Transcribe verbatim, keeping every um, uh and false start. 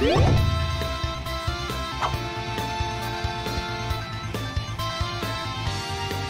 Yeah.